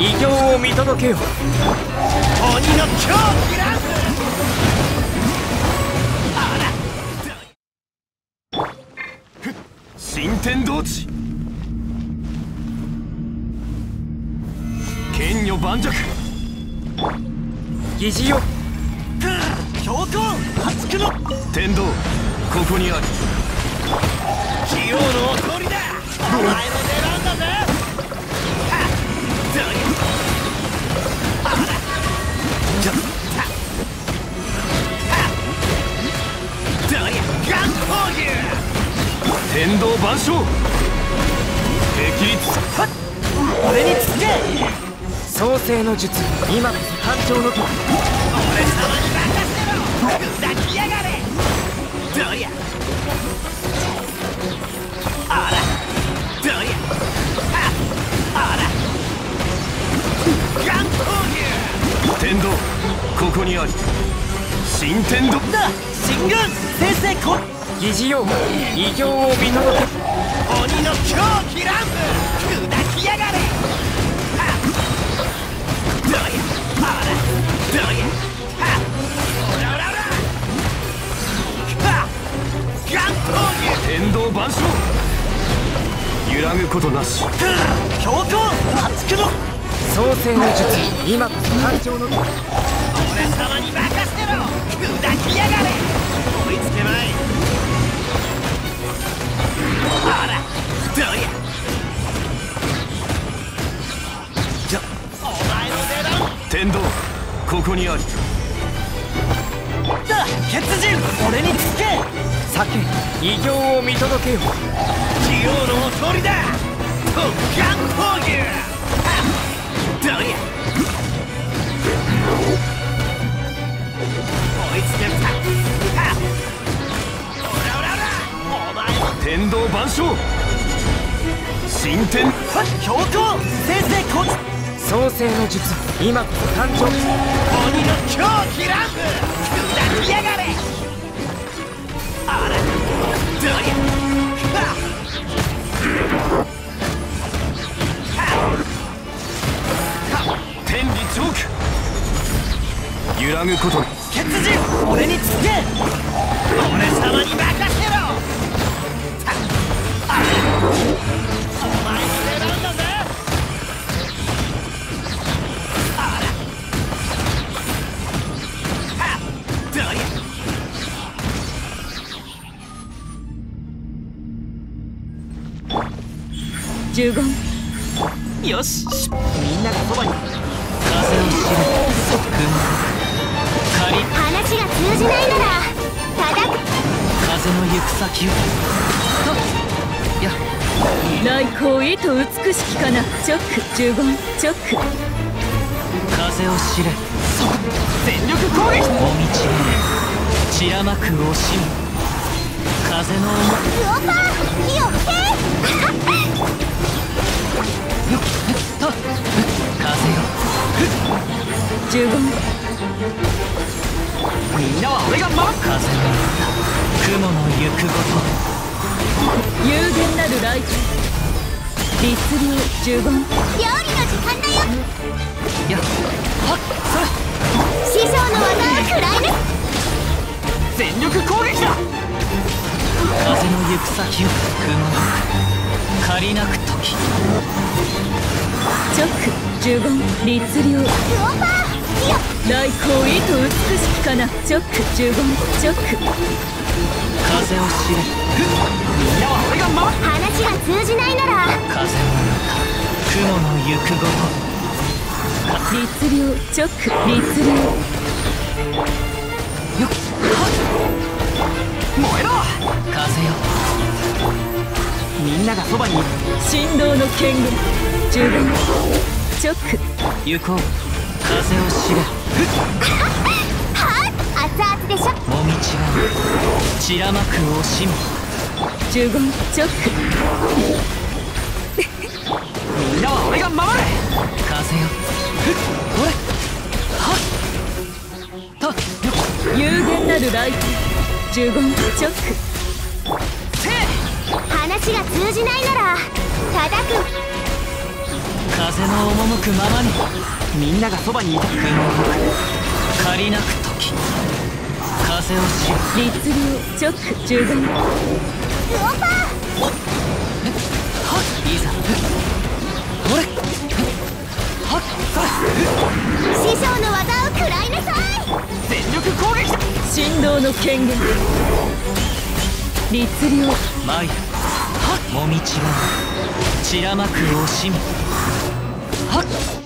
偉業を見届けよう。鬼の狂気だ。新天道地剣女盤石疑似よ強行発駆の天道、ここにあり。器用のお通りだ。お前の出番だぜ。天道万象敵立俺につけ創世の術、今こそ誕生の時。俺様に任せろ。砕きやがれ。どりゃあら、どりゃあら、ガン攻撃。天道、ここにあり。新天道だ。進軍先生こ疑似よう、異形を見届け。鬼の狂気乱舞砕きやがれ。どやあらどやあらららはっガン攻撃。天道万象揺らぐことなし。強行発駆の創世の術、今こそ誕生の俺様に任せろ。砕きやがれ。追いつけまい。あらどやじゃお前の出番。天道、ここにあり。だ血人俺につけ。酒異形を見届けよう。器用のお通りだ。特艦攻撃。どや追いつけた。はっ天道万象新天強行先生こつ創世の術、今こそ誕生。鬼の狂気乱舞砕きやがれ。あらどりゃ天理チョーク揺らぐこと血人俺につけ。俺様に任せろ。お前の出番だぜ。あらはっどりゃ十言よし。みんながそばに風を知る君話が通じないなら叩く。風の行く先をと来航へと美しきかな。チョック十言チョック風を知れ。全力攻撃。おみちへ散らまく惜しみ風の思い。ウオパー火を吹け。風よ十言みんなは俺が守る。風の雲の行くごと有限なるライト律令十言料理の時間だよ。やっはっそれ師匠の技は食らえる。全力攻撃だ。風の行く先を雲の借りなく時チョック十言律令ウオパー来航へと美しきかな。チョック十言チョック風を知れ。みんなは俺が守る。話が通じないなら風の中雲の行くごと律令チョック律令よっ燃えろ風よ。みんながそばに振動の権限十分チョック行こう風を知れ。熱々でしょ。もみちは散らまく惜しみ十言チョックみんなは俺が守れ。風よほれはっと有限なるライト十言チョック話が通じないなら叩く風の赴くくままにみんながそばにいた。借りなく時風をし律令チョック中盤オーバーはいいざほれはっ師匠の技を食らいなさい。全力攻撃だ。振動の権限律令マイもみちが散らまく惜しみはっ